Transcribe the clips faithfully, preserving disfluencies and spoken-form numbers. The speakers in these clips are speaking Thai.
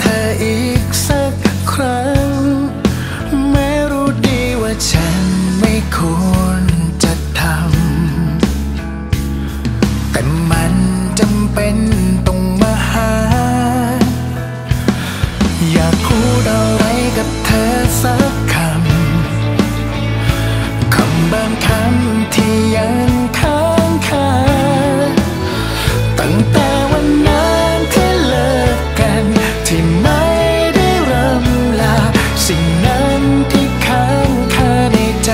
เธออีกสักครั้งแม้รู้ดีว่าฉันไม่ควรจะทำแต่มันจำเป็นต้องมาหาอยากพูดอะไรกับเธอสักคำคำบางคำที่ยังค้างคาตั้งแต่วันนั้นที่เลิกกันที่ไม่ได้รำลาสิ่งนั้นที่ค้างคาในใจ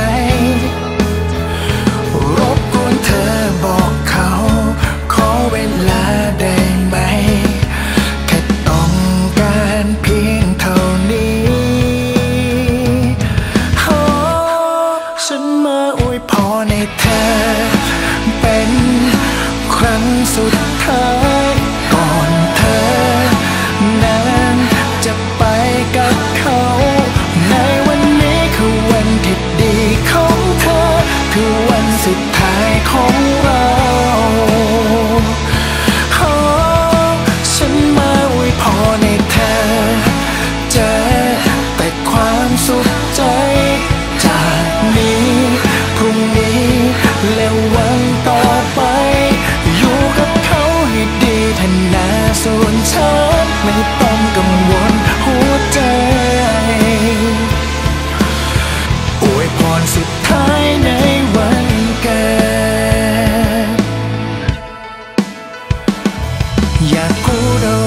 รบกวนเธอบอกเขาขอเวลาได้ไหมแค่ต้องการเพียงเท่านี้ขอฉันมาอวยพรให้เธอเป็นครั้งสุดท้ายก่อนเธอนั้นจะไปกับเขาในวันนี้คือวันที่ดีของเธอคือวันสุดท้ายของเราขอฉันมาอวยพรให้เธอเจอแต่ความสุขใจจากนี้พรุ่งนี้และวันต่อไปอยู่กับเขาให้ดีเถอะนะส่วนฉันไม่ต้องกังวลหัวใจอวยพรสุดท้า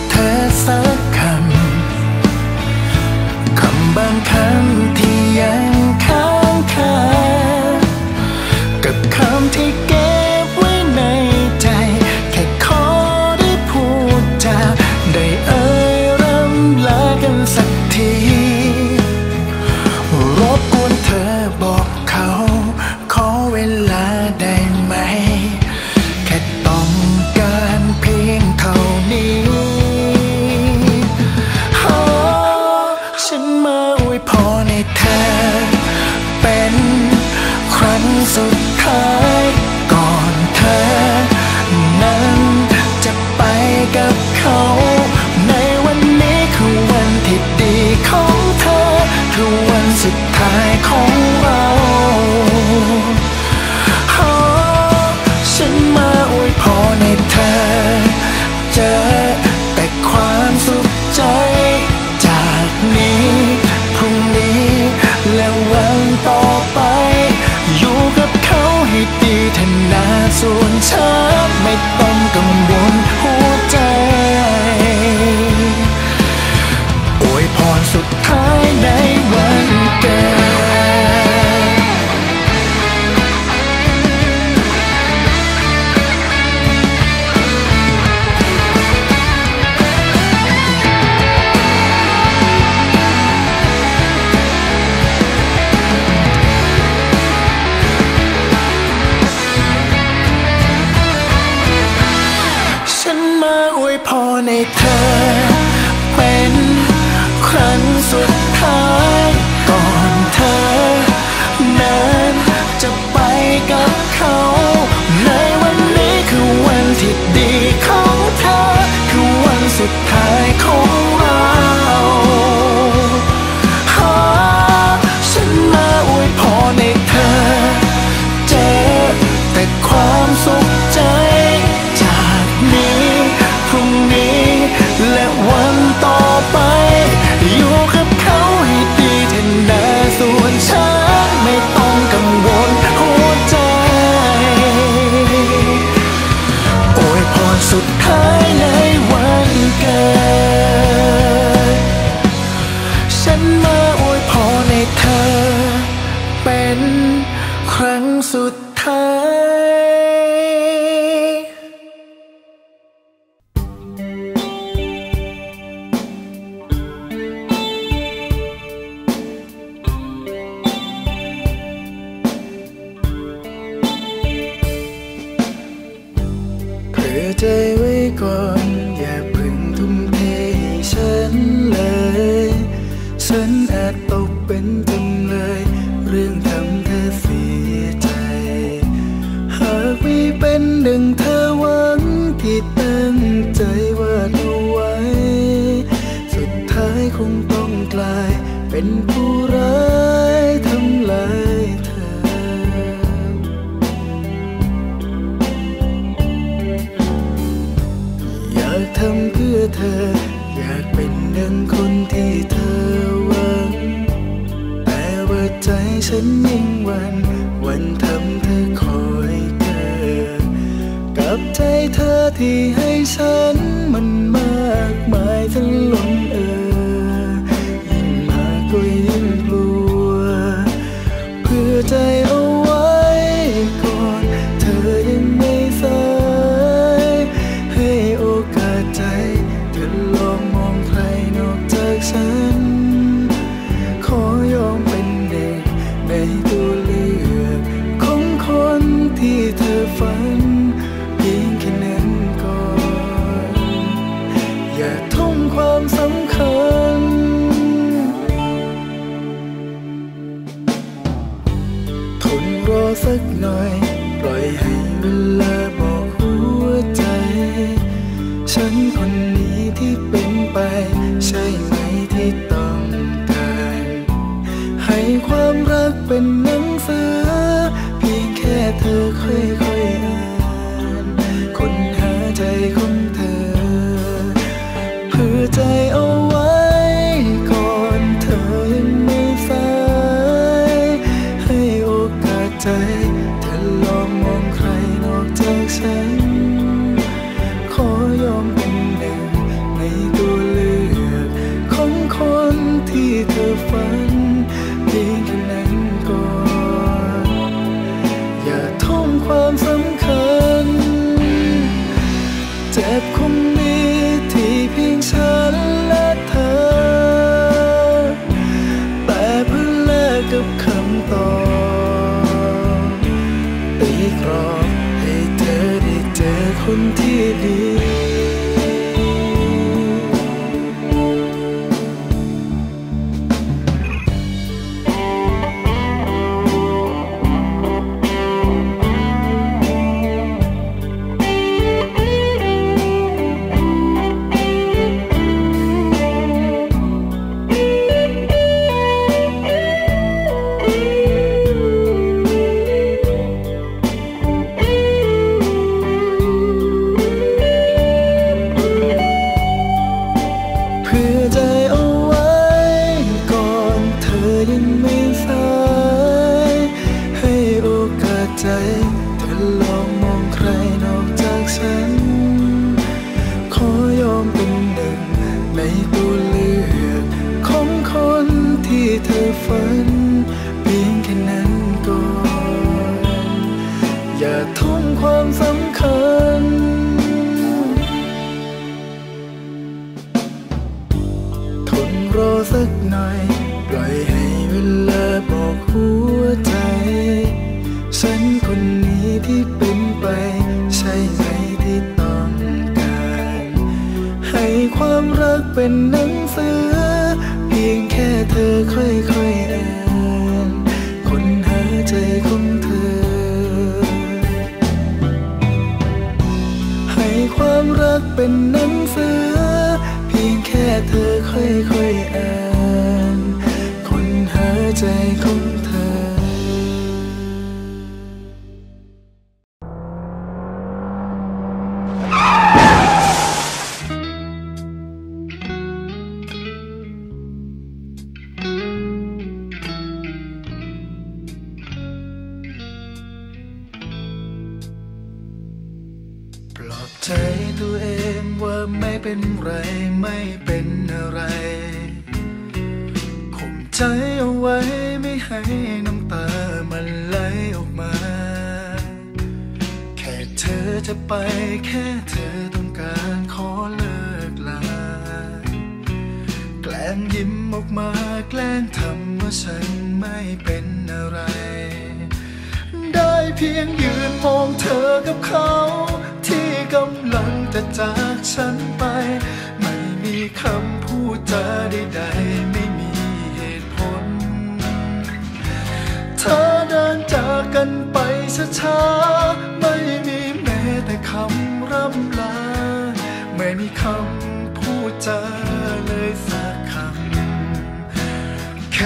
ยในวันเกิดอยากพูดอะไรกับเธอสักคำคำบางคำที่ยังค้างคากับคำที่เก็บไว้ในใจแค่ขอได้พูดจาได้เอ่ยรำลากันสักทีรบกวนเธอบอกเขาขอเวลาได้ไหมแค่ต้องการเพียงเท่านี้ขอฉันมาอวยพรให้เธอเป็นครั้งสุดท้ายก่อนเธอนั้นจะไปกับเขาในวันนี้คือวันที่ดีของเธอคือวันสุดท้ายของเราขอฉันมาอวยพรให้เธอเจอแต่ความสุขใจจากนี้พรุ่งนี้และวันต่อไปอยู่กับเขาให้ดีเถอะนะส่วนฉันไม่ต้องกังวลหัวใจอวยพรสุดท้ายในวันเกิดในเธอเป็นครั้งสุดท้ายก่อนเธอนั้นจะไปกับเขาในวันนี้คือวันที่ดีของเธอคือวันสุดท้ายของเราขอฉันมาอวยพรให้เธอเจอแต่ความสุขใจจากนี้พรุ่งนี้และวันต่อไปอยู่กับเขาให้ดี กลายเป็นผู้ร้ายทำลายเธออยากทำเพื่อเธออยากเป็นดังคนที่เธอหวังแต่ว่าใจฉันยิ่งหวั่นหวั่นทำเธอคอยเกินกับใจเธอที่ให้ฉันมันมากมายจนล้นเอ่อยิ่งกลัวเพื่อใจเอาไว้ก่อนเธอยังไม่สายให้โอกาสใจเธอลองมองใครนอกจากฉันขอยอมเป็นหนึ่งในตัวเลือกของคนที่เธอฝันเพียงแค่นั้นก่อนอย่าทุ่มความสำคัญสักหน่อยปล่อยให้เวลาบอกหัวใจฉันคนนี้ที่เป็นไปใช่ไหมที่ต้องการให้ความรักเป็นหนังสือเพียงแค่เธอค่อยค่อยอ่านค้นหาใจของเธอเพื่อใจเอาไว้ก่อนเธอยังไม่สายให้โอกาสใจเธอลองมองใครนอกจากฉันขอยอมเป็นหนึ่งในตัวเลือกของคนที่เธอฝันเพียงแค่นั้นก่อนอย่าทุ่มความสำคัญเจ็บคงมีที่เพียงฉันและเธอแต่เพื่อแลกกับคำตอบรอให้เธอได้เจอคนที่ดีเป็นหนังสือเพียงแค่เธอค่อยๆอ่านค้นหาใจของเธอให้ความรักเป็นหนังสือเพียงแค่เธอค่อยๆอ่านค้นหาใจของเธอ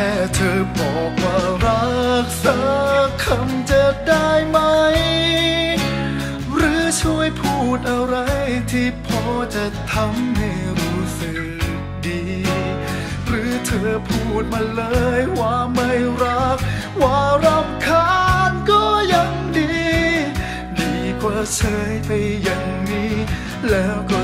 ค่เธอบอกว่ารักสักคำจะได้ไหมหรือช่วยพูดอะไรที่พอจะทำให้รู้สึกดีหรือเธอพูดมาเลยว่าไม่รักว่ารำคาญก็ยังดีดีกว่าเฉยไปอย่างนี้แล้วก็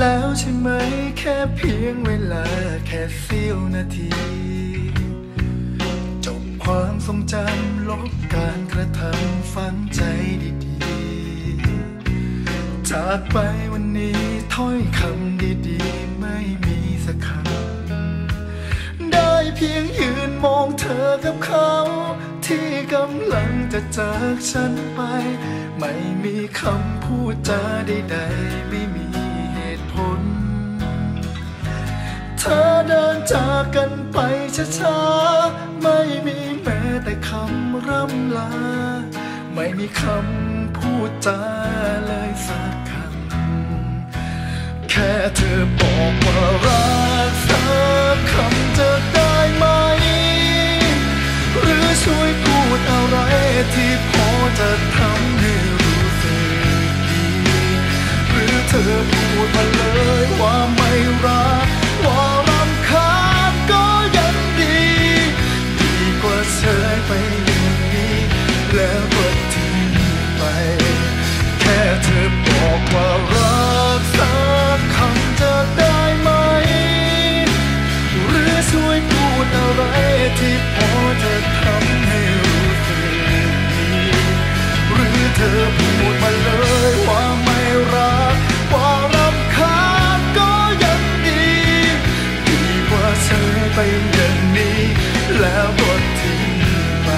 แล้วใช่ไหมแค่เพียงเวลาแค่เสี้ยวนาทีจบความทรงจำลบการกระทำฝังใจดีๆจากไปวันนี้ถ้อยคำดีๆไม่มีสักคำได้เพียงยืนมองเธอกับเขาที่กำลังจะจากฉันไปไม่มีคำพูดจาใดๆไม่มีเธอเดินจากกันไปช้าๆไม่มีแม้แต่คำร่ำลาไม่มีคำพูดจาเลยสักคำแค่เธอบอกว่ารักสักคำจะได้ไหมหรือช่วยพูดอะไรที่พอจะทำให้รู้สึกดีหรือเธอพูดมาเลยว่าไม่รักว่ารำคาญก็ยังดีดีกว่าเธอไปอย่างนี้แล้วก็ทิ้งไปแค่เธอบอกว่ารักสักคำจะได้ไหมหรือช่วยพูดอะไรที่พอจะทำให้รู้สึกดีหรือเธอพูดมาเลยว่าไม่รักว่ารำคาญเธอไปอย่างนี้แล้วก็ทิ้งไป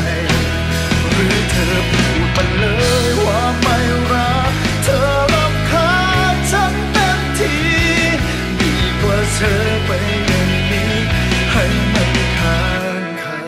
หรือเธอพูดมาเลยว่าไม่รักเธอรำคาญฉันเต็มทีดีกว่าเธอไปอย่างนี้ให้มันขาดขาด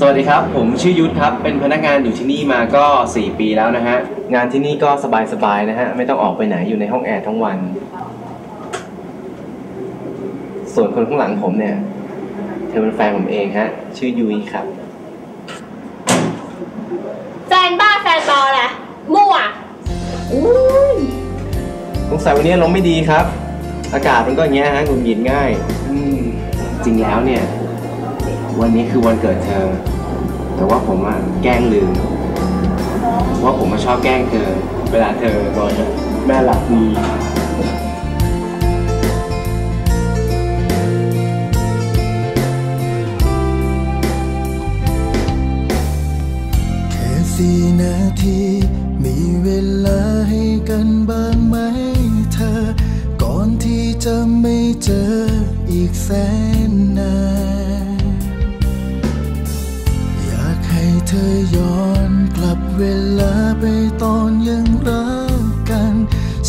สวัสดีครับผมชื่อยุทธครับเป็นพนักงานอยู่ที่นี่มาก็สี่ปีแล้วนะฮะงานที่นี่ก็สบายๆนะฮะไม่ต้องออกไปไหนอยู่ในห้องแอร์ทั้งวันส่วนคนข้างหลังผมเนี่ยเธอเป็นแฟนผมเองฮะชื่อยุ้ยครับแฟนบ้าแฟนบอแหละมั่วอุ้ยสงสัยวันนี้ลมไม่ดีครับอากาศมันก็อย่างเงี้ยฮะหงุดหงิดง่ายอืมจริงแล้วเนี่ยวันนี้คือวันเกิดเธอแต่ว่าผมอะแกล้งลืมว่าผมมาชอบแกล้งเธอเวลาเธอบอกแม่หลับดีแค่สี่นาทีมีเวลาให้กันบ้างไหมเธอก่อนที่จะไม่เจออีกแสนนานเธอย้อนกลับเวลาไปตอนยังรักกัน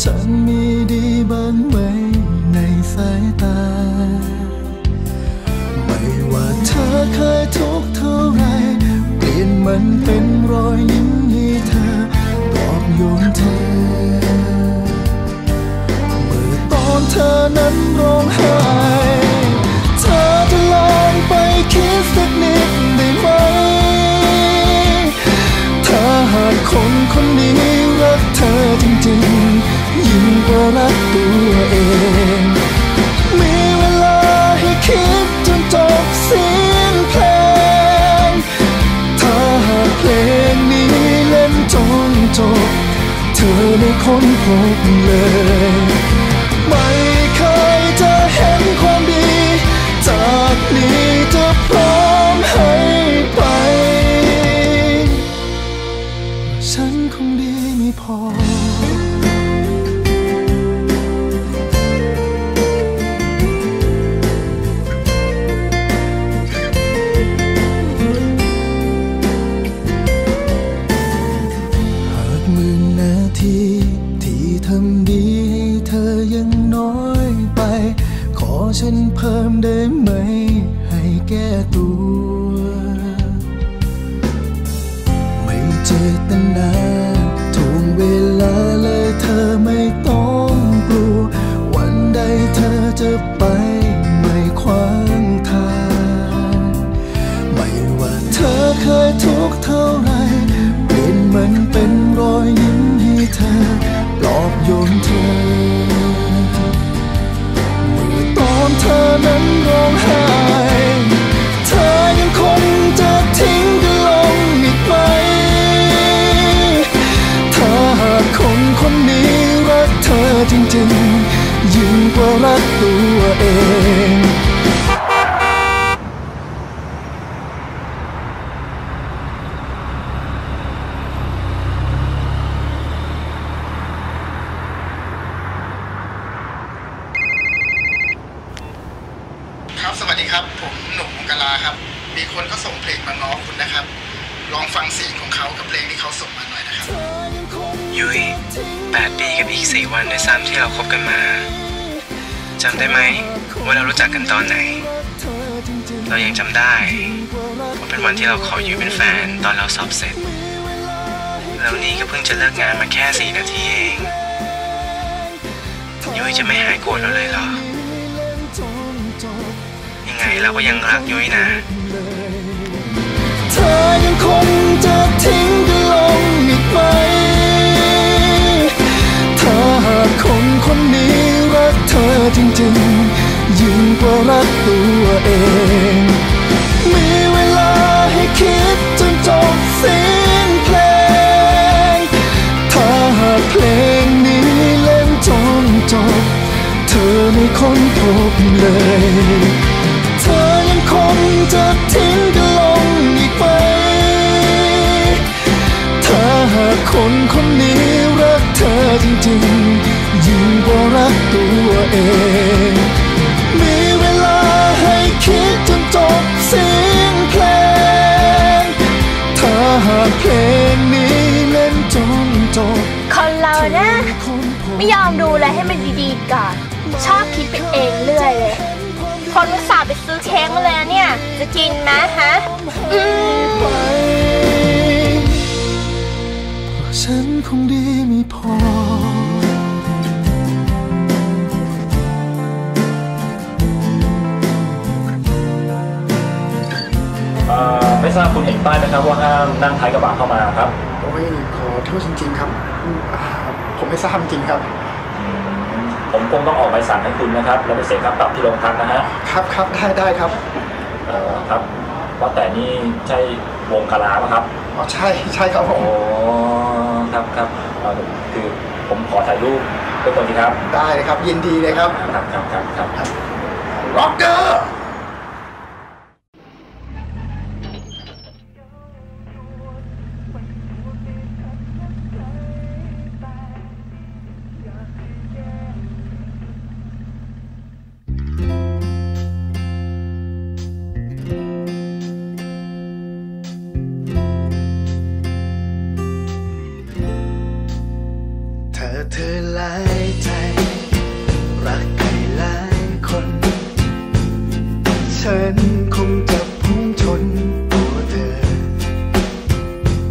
ฉันมีดีบ้างไหมในสายตาไม่ว่าเธอเคยทุกข์เท่าไรเปลี่ยนมันเป็นรอยยิ้มให้เธอปลอบโยนเธอเมื่อตอนเธอนั้นร้องไห้เธอจะลองไปคิดสักนิดได้ไหมถ้าหากคนคนนี้รักเธอจริงๆยิ่งกว่ารักตัวเอง เลยไม่เคยจะเห็นความดีจากนี้จะพร้อมให้ไปฉันคงดีไม่พอฉันเพิ่มได้ไหมให้แก้ตัวไม่เจตนาถ่วงเวลาเลยเธอไม่ต้องกลัววันใดเธอจะไปไม่ขวางทางไม่ว่าเธอเคยทุกข์เท่าไรเปลี่ยนมันเป็นรอยยิ้มให้เธอปลอบโยนเธอเธอนั้นร้องไห้เธอยังคงจะทิ้งกันลงอีกไหมถ้าหากคนคนนี้รักเธอจริงๆยิ่งกว่ารักตัวเองสวัสดีครับผมหนุ่มกะลาครับมีคนก็ส่งเพลงมาง้อคุณนะครับลองฟังเสียงของเขากับเพลงที่เขาส่งมาหน่อยนะครับยุ้ยแปดปีกับอีกสี่วันในซ้ำที่เราคบกันมาจำได้ไหมว่าเรารู้จักกันตอนไหนเรายังจำได้ว่าเป็นวันที่เราขออยู่เป็นแฟนตอนเราสอบเสร็จแล้วนี่ก็เพิ่งจะเลิกงานมาแค่สี่นาทีเองยุ้ยจะไม่หายโกรธเราเลยเหรอยังไงเราก็ยังรักยุ้ยนะเธอยังคงจะทิ้งกันลงอีกไหมถ้าหากคนคนนี้รักเธอจริงๆยิ่งกว่ารักตัวเองมีเวลาให้คิดจนจบสิ้นเพลงถ้าหากเพลงนี้เล่นจนจบเธอไม่ค้นพบเลยเธอยังคงจะทิ้งกันลงอีกไหมถ้าหากคนคนนี้รักเธอจริงๆยิ่งกว่ารักตัวเองมีเวลาให้คิดจนจบสิ้นเพลงถ้าหากเพลงนี้เล่นจนจบคนเรานะไม่ยอมดูแลให้มันดีๆก่อนชอบคิดไปเองเรื่อยเลยคนอุตส่าห์ไปซื้อเค้กมาเลยเนี่ยจะกินนะฮะอืมฉันคงดีไม่พอไม่ทราบคุณเห็นป้ายไหมครับว่าห้ามนั่งท้ายกระบะเข้ามาครับโอ้ยขอโทษจริงๆครับผมไม่ทราบจริงครับผมคงต้องออกใบสั่งให้คุณนะครับแล้วไปเสียค่าปรับที่โรงพักนะฮะครับครับได้ได้ครับเอ่อครับว่าแต่นี่ใช่วงกะลาไหมครับอ๋อใช่ใช่ครับผมอ๋อครับครับคือผมขอถ่ายรูปด้วยตัวนี้ครับได้เลยครับยินดีเลยครับครับครับครับครับร็อกเกอร์เธอหลายใจรักใครหลายคนฉันคงจะพุ่งชนตัวเธอ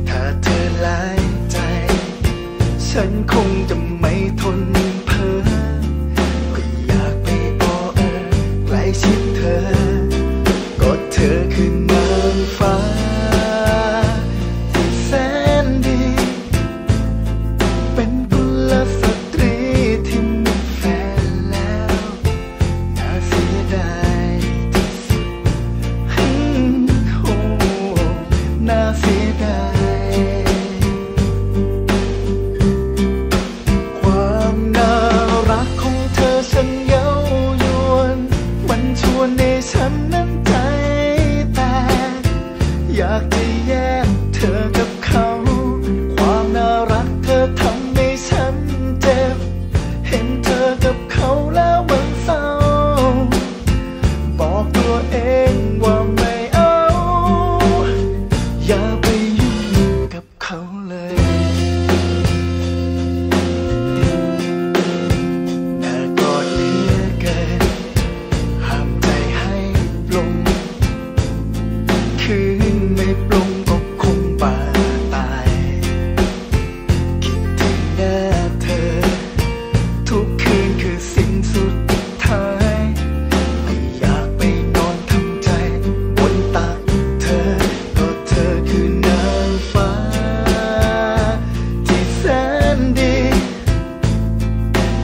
ถ้าเธอหลายใจฉันคงจะไม่ทนเพ้อก็อยากไปอ้อเออใกล้ชิดเธอกอดเธอคือนางฟ้า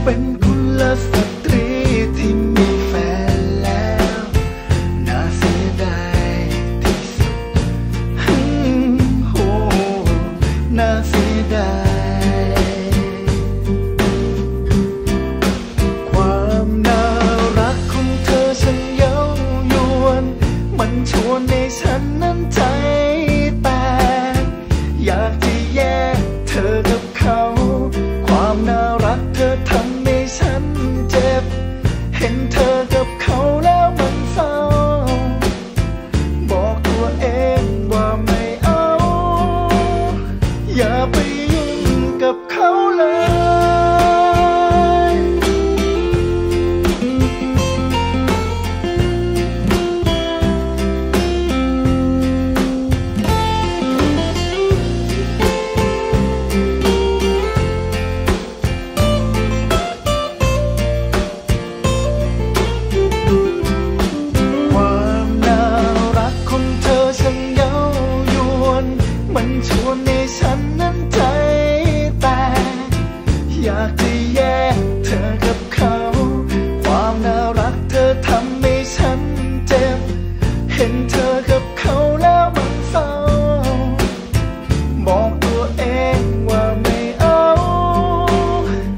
เป็นกุลสตรีที่มีแฟนแล้วน่าเสียดายที่สุดฮึโหน่าเสียดายความน่ารักของเธอฉันเย้ายวนมันชวนในฉันนั้นใจแตกอยากจะแยกเธอกับเขาความน่ารักเธอทำให้ฉันเจ็บเห็นเธอกับเขาแล้วมันเศร้าบอกตัวเองว่าไม่เอาอย่าไปยุ่งกับเขาเลยมันชวนให้ฉันนั้นใจแตกอยากจะแยกเธอกับเขาความน่ารักเธอทำให้ฉันเจ็บเห็นเธอกับเขาแล้วมันเศร้าบอกตัวเองว่าไม่เอาคว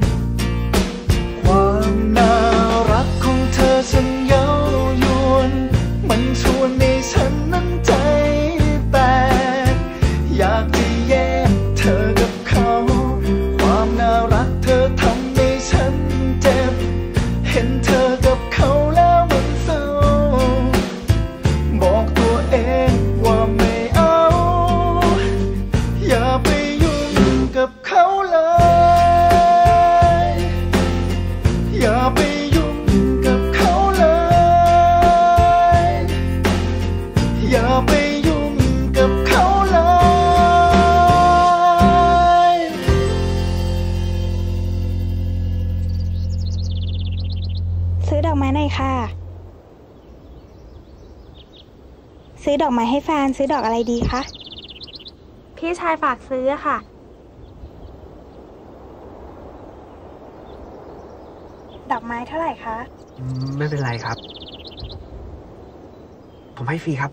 ามน่ารักของเธอฉันเย้ายวนมันชวนให้ฉันนั้นใจแตกอยากจะแยกเธอกับเขาความน่ารักเธอทำให้ฉันเจ็บเห็นเธอกับเขาแล้วมันเศร้าบอกตัวเองว่าไม่เอาอย่าไปยุ่งกับเขาเลยอย่าไปยุ่งกับเขาเลยอย่าไปยุ่งกับเขาซื้อดอกไม้หน่อยค่ะซื้อดอกไม้ให้แฟนซื้อดอกอะไรดีคะพี่ชายฝากซื้อค่ะดอกไม้เท่าไหร่คะไม่เป็นไรครับผมให้ฟรีครับ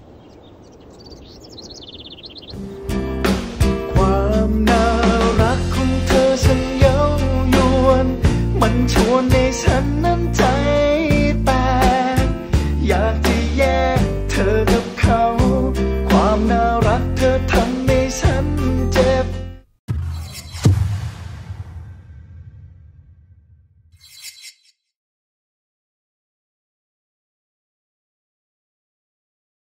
ความน่ารักของเธอฉันเย้ายวนมันชวนให้ฉันนั้นใจ